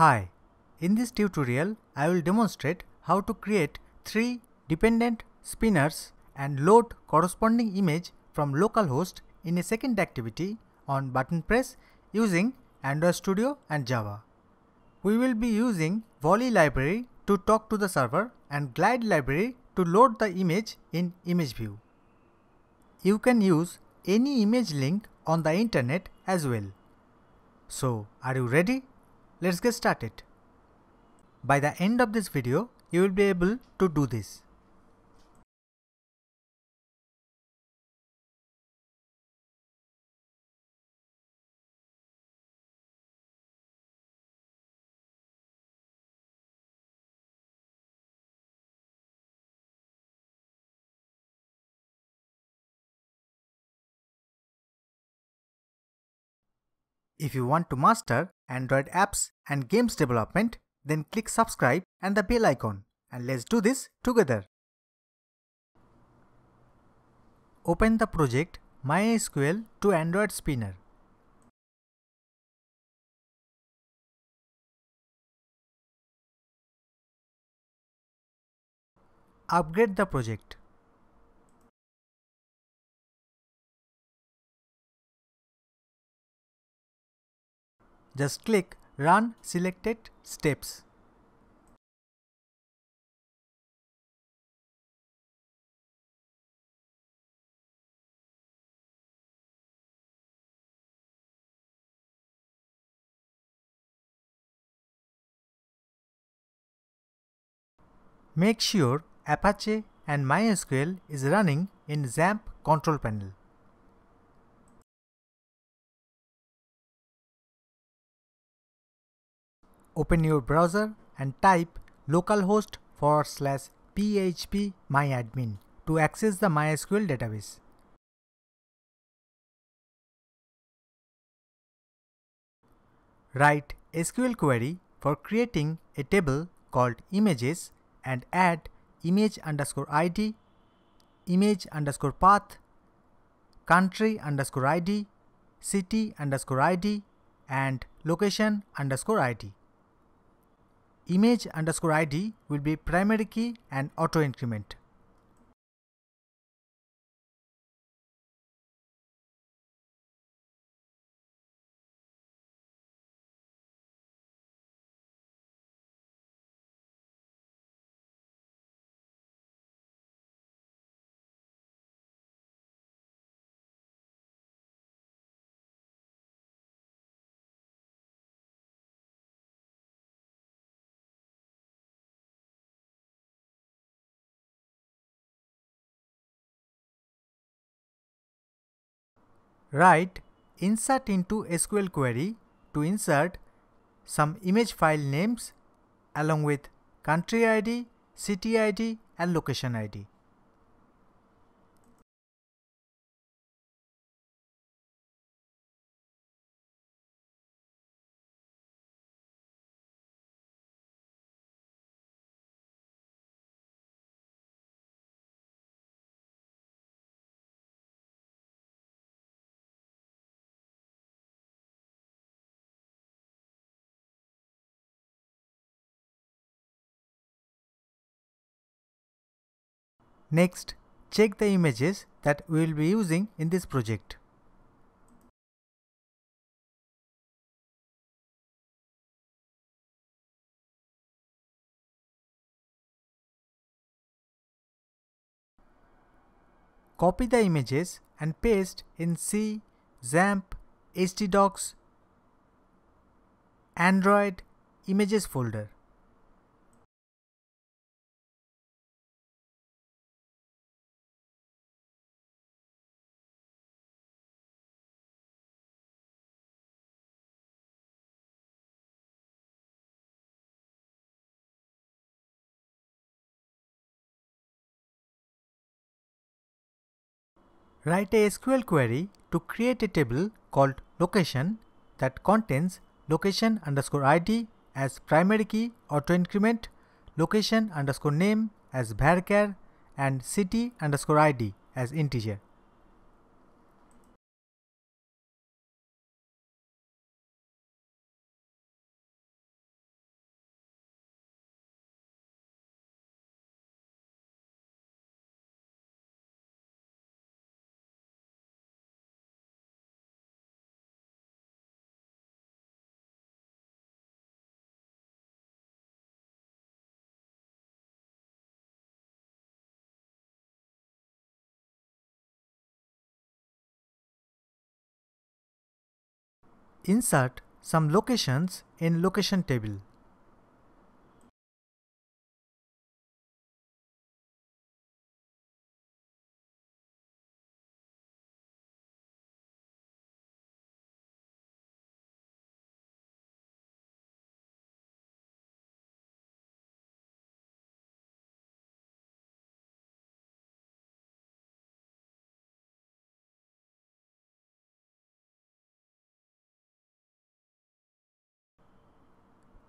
Hi, in this tutorial I will demonstrate how to create 3 dependent spinners and load corresponding image from localhost in a second activity on button press using Android Studio and Java. We will be using Volley library to talk to the server and Glide library to load the image in ImageView. You can use any image link on the internet as well. So, are you ready? Let's get started. By the end of this video, you will be able to do this. If you want to master Android apps and games development, then click subscribe and the bell icon, and let's do this together. Open the project MySQL to Android Spinner. Upgrade the project. Just click Run Selected Steps. Make sure Apache and MySQL is running in XAMPP control panel. Open your browser and type localhost/php-myadmin to access the MySQL database. Write SQL query for creating a table called images and add image_id, image_path, country_id, city_id, and location_id. Image_id will be primary key and auto increment. Write insert into SQL query to insert some image file names along with country ID, city ID and location ID. Next, check the images that we will be using in this project. Copy the images and paste in C, XAMPP, htdocs, Android, images folder. Write a SQL query to create a table called location that contains location_id as primary key auto increment, location_name as varchar, and city_id as integer. Insert some locations in location table.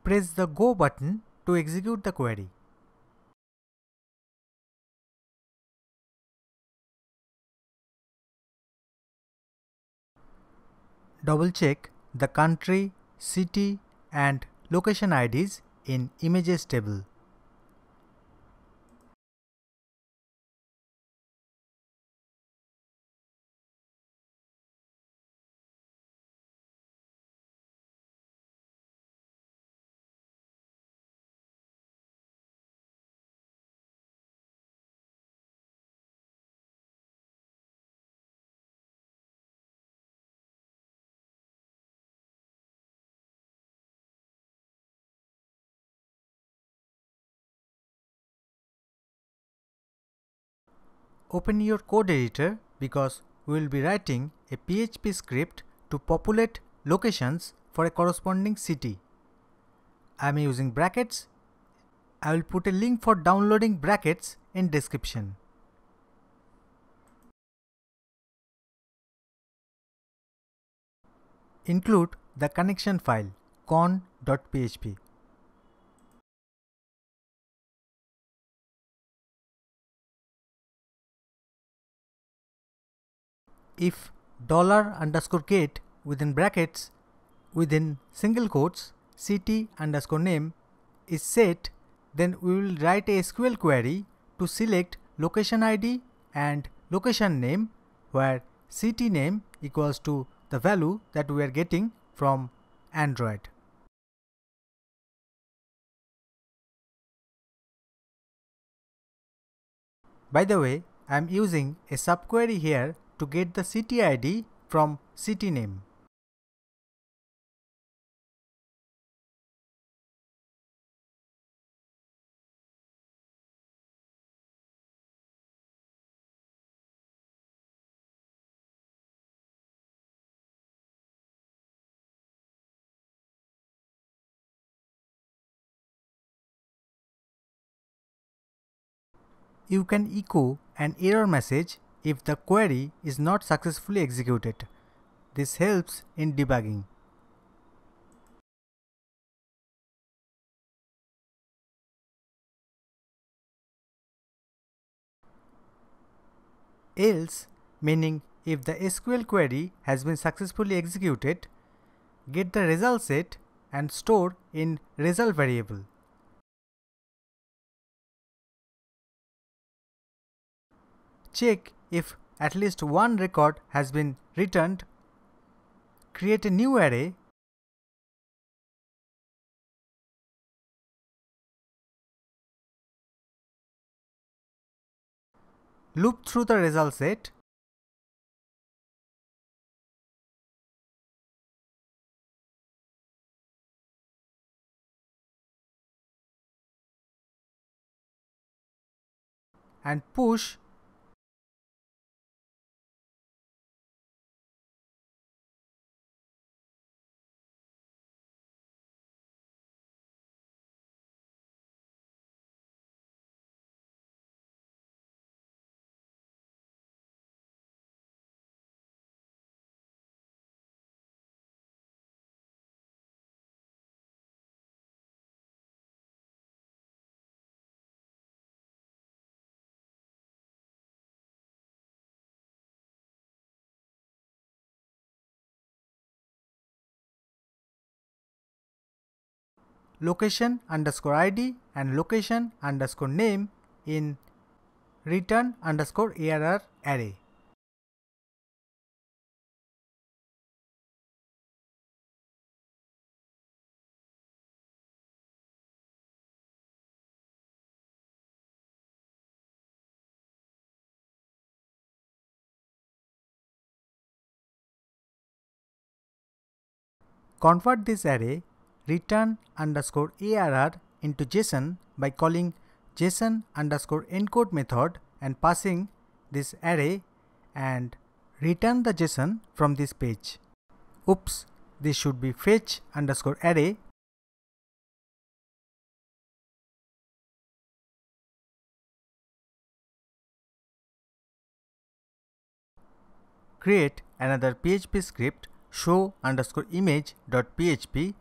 Press the Go button to execute the query. Double check the country, city and location IDs in images table. Open your code editor because we will be writing a PHP script to populate locations for a corresponding city. I am using Brackets. I will put a link for downloading Brackets in description. Include the connection file con.php. If $_get within brackets within single quotes city_name is set, then we will write a SQL query to select location ID and location name where city name equals to the value that we are getting from Android. By the way, I am using a subquery here to get the city ID from city name. You can echo an error message if the query is not successfully executed. This helps in debugging. Else, meaning if the SQL query has been successfully executed, get the result set and store in result variable. Check if at least one record has been returned. Create a new array . Loop through the result set and push location_id and location_name in return _error array. Convert this array return underscore arr into JSON by calling JSON underscore encode method and passing this array and return the JSON from this page. Oops, this should be fetch underscore array. Create another PHP script show underscore image dot PHP.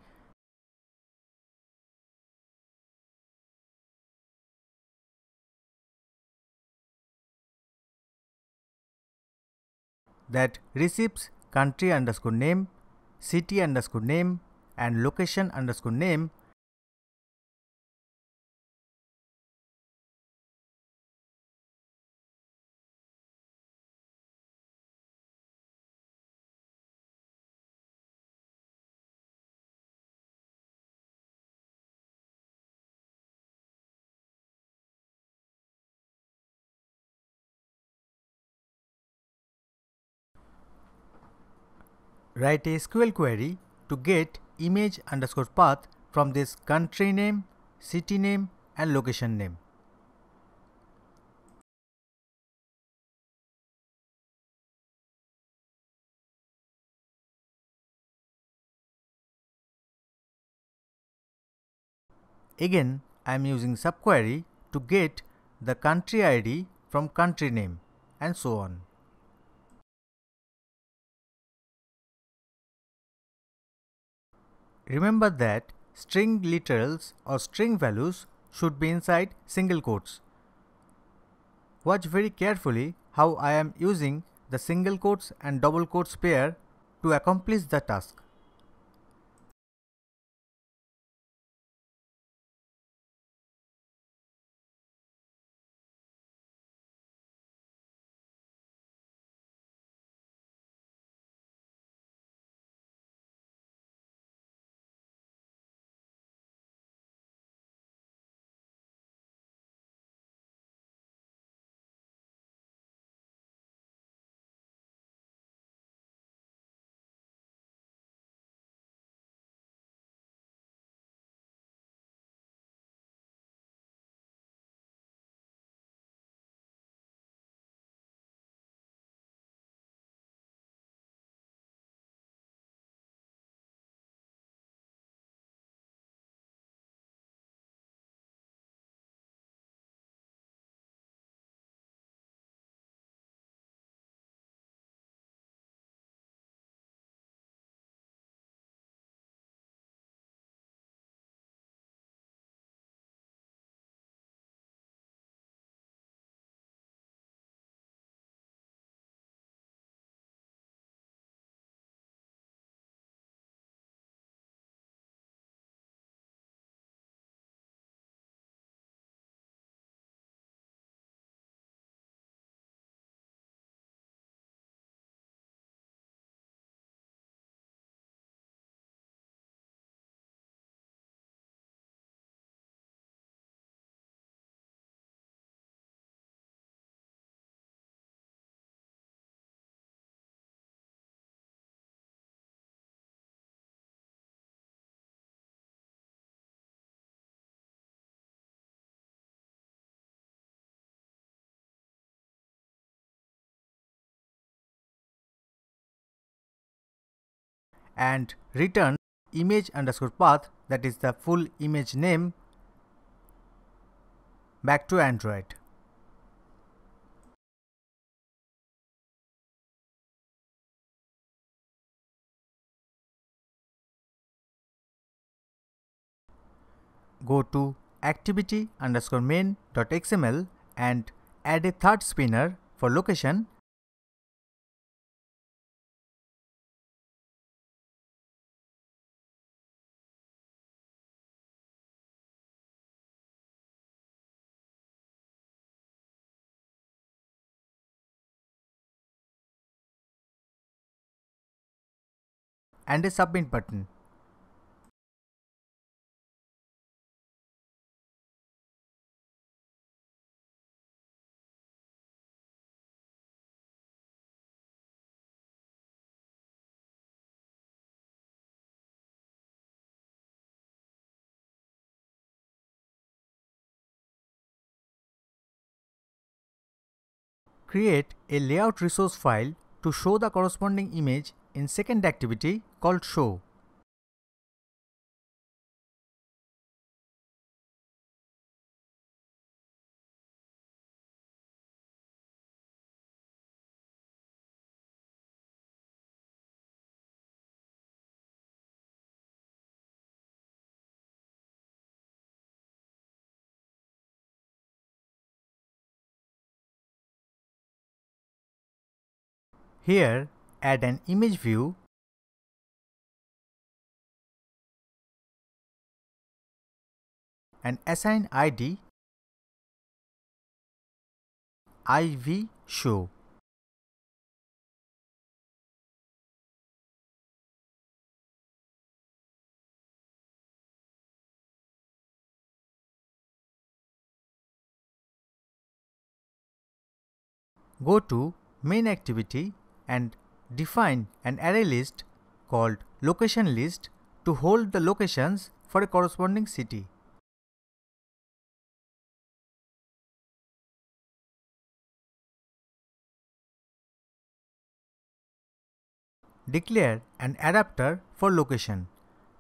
That receives country underscore name, city underscore name and location underscore name. Write a SQL query to get image underscore path from this country name, city name and location name. Again, I am using subquery to get the country ID from country name and so on. Remember that string literals or string values should be inside single quotes. Watch very carefully how I am using the single quotes and double quotes pair to accomplish the task. And return image underscore path, that is the full image name, back to Android. Go to activity underscore main.xml and add a third spinner for location. And a submit button. Create a layout resource file to show the corresponding image in second activity called show. Here, add an image view and assign ID IVShow. Go to main activity and define an array list called location list to hold the locations for a corresponding city. Declare an adapter for location.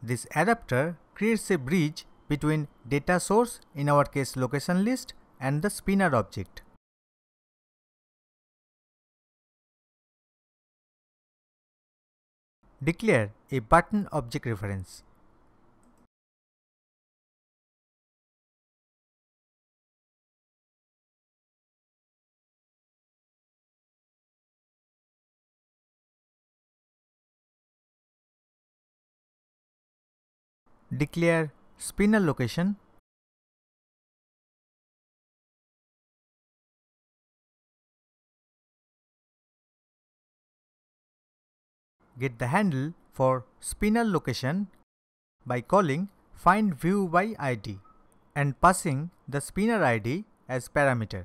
This adapter creates a bridge between data source, in our case location list, and the spinner object. Declare a button object reference. Declare spinner location. Get the handle for spinner location by calling findViewById and passing the spinner ID as parameter.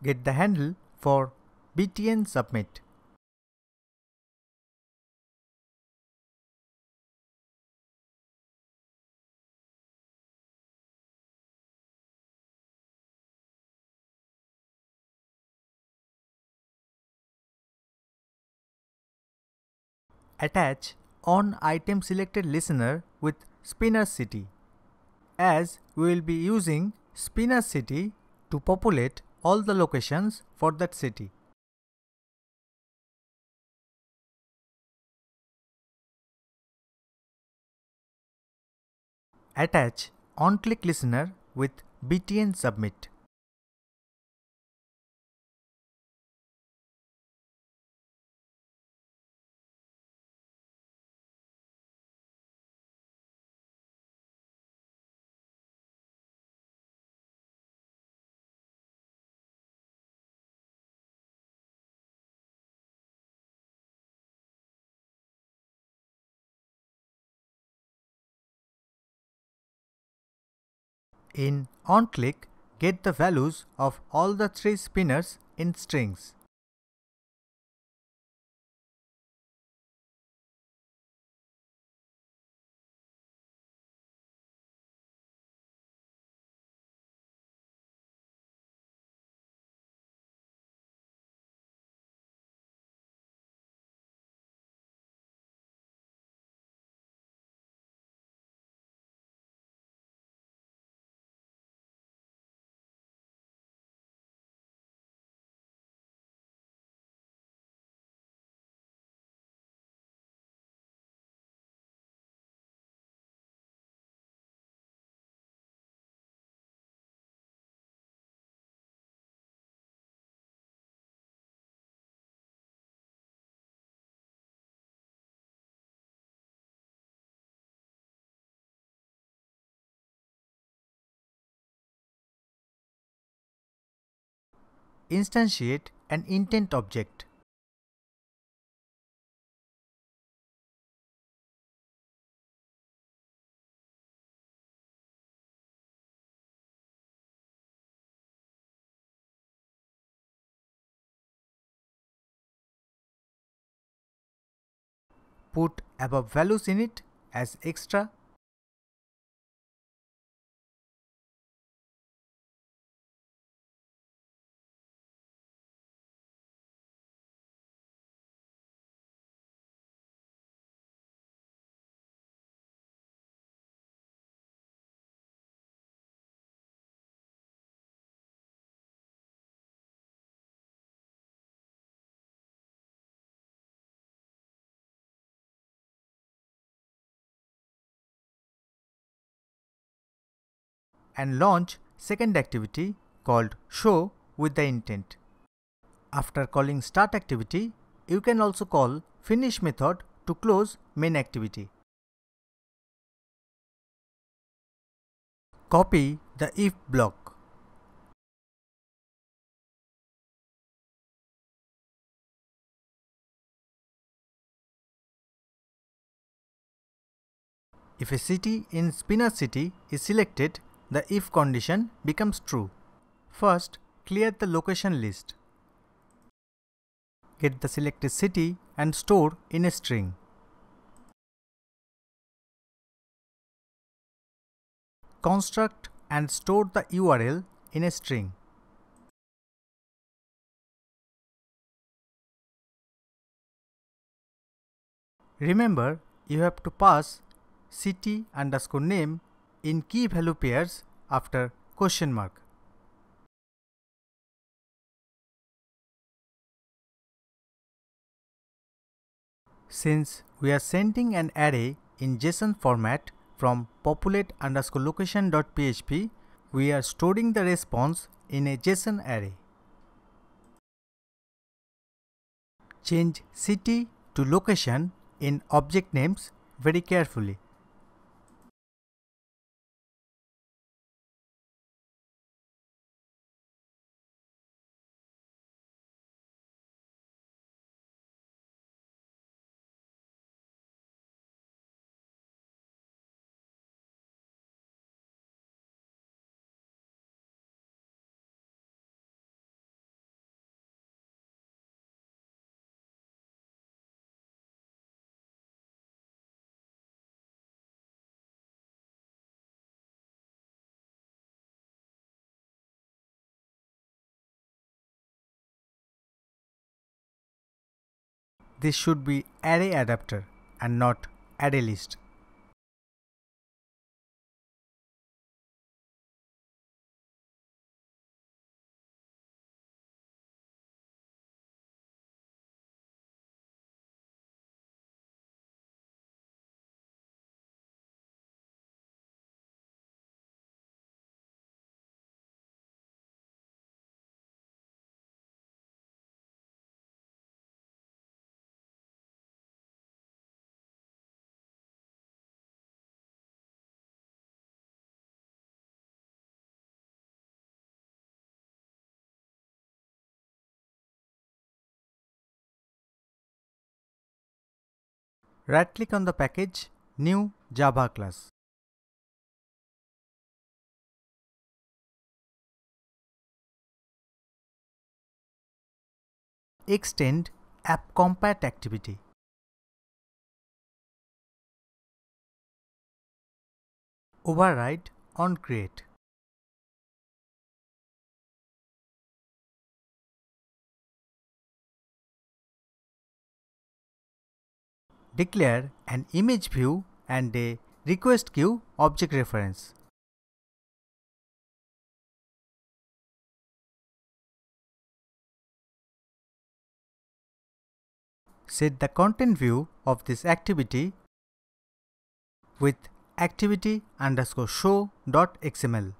Get the handle for btn submit. Attach on item selected listener with spinner city, as we will be using spinner city to populate all the locations for that city. Attach on click listener with btn submit. In onClick, get the values of all the three spinners in strings. Instantiate an intent object. Put above values in it as extra. and launch second activity called show with the intent. After calling start activity, you can also call finish method to close main activity. Copy the if block. If a city in Spinner City is selected, the if condition becomes true. First, clear the location list. Get the selected city and store in a string. Construct and store the URL in a string. Remember, you have to pass city underscore name in key value pairs after question mark. Since we are sending an array in JSON format from populate_location.php, we are storing the response in a JSON array. Change city to location in object names very carefully. This should be array adapter and not array list. Right click on the package, new Java class. Extend AppCompatActivity. Override on create. Declare an image view and a request queue object reference. Set the content view of this activity with activity_show.xml.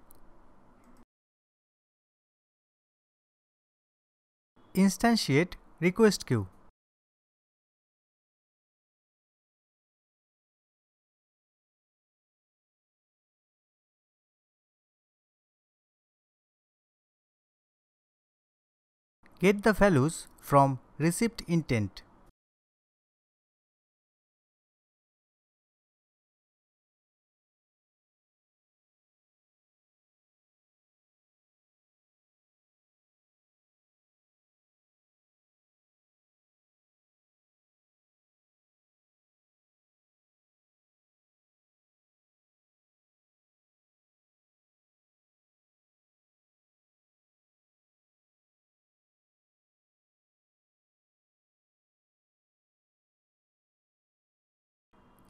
Instantiate request queue. Get the values from received intent.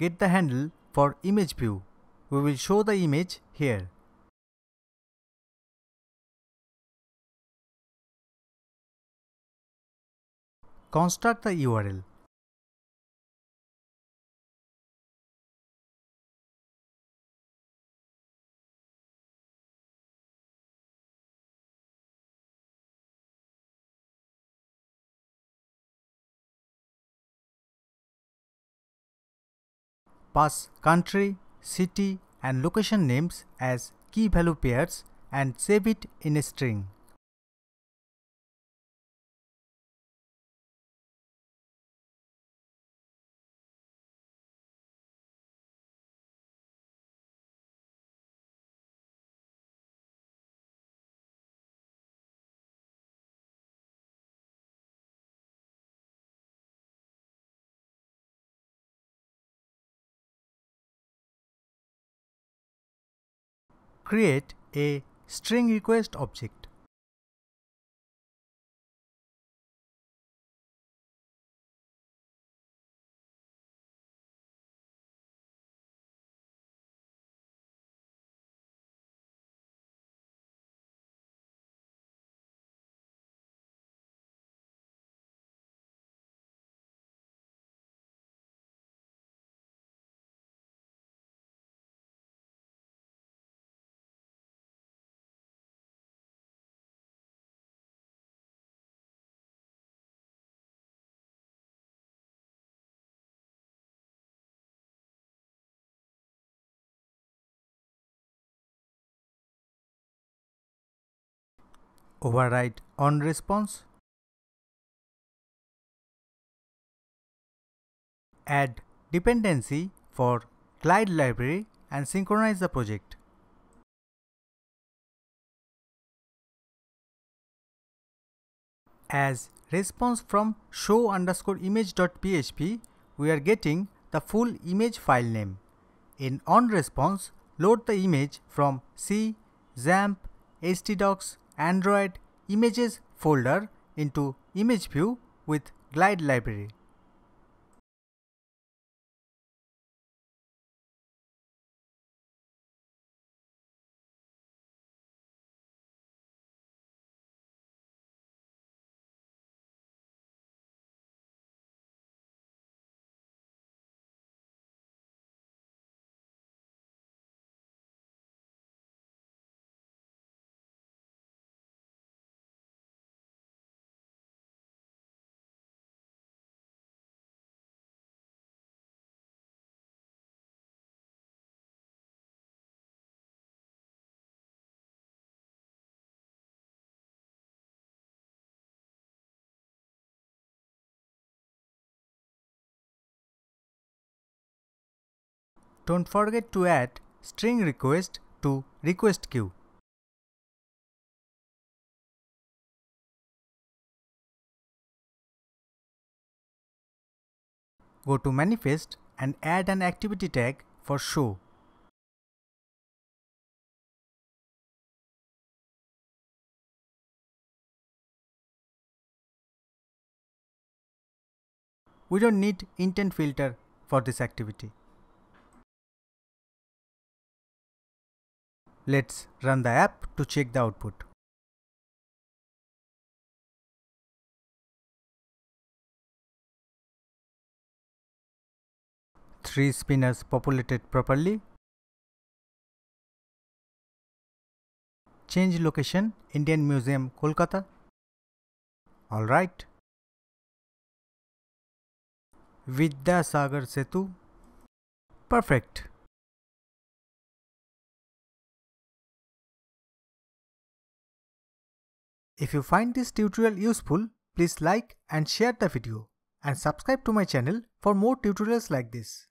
Get the handle for image view. We will show the image here. Construct the URL. pass country, city and location names as key value pairs and save it in a string. Create a string request object. Override onResponse. Add dependency for Glide library and synchronize the project. As response from show_image.php, we are getting the full image file name. In onResponse, load the image from C, XAMPP, htdocs, Android Images folder into ImageView with Glide library. Don't forget to add string request to request queue. Go to manifest and add an activity tag for show. We don't need intent filter for this activity. Let's run the app to check the output. Three spinners populated properly. Change location, Indian Museum, Kolkata. Alright. Vidyasagar Setu. Perfect. If you find this tutorial useful, please like and share the video and subscribe to my channel for more tutorials like this.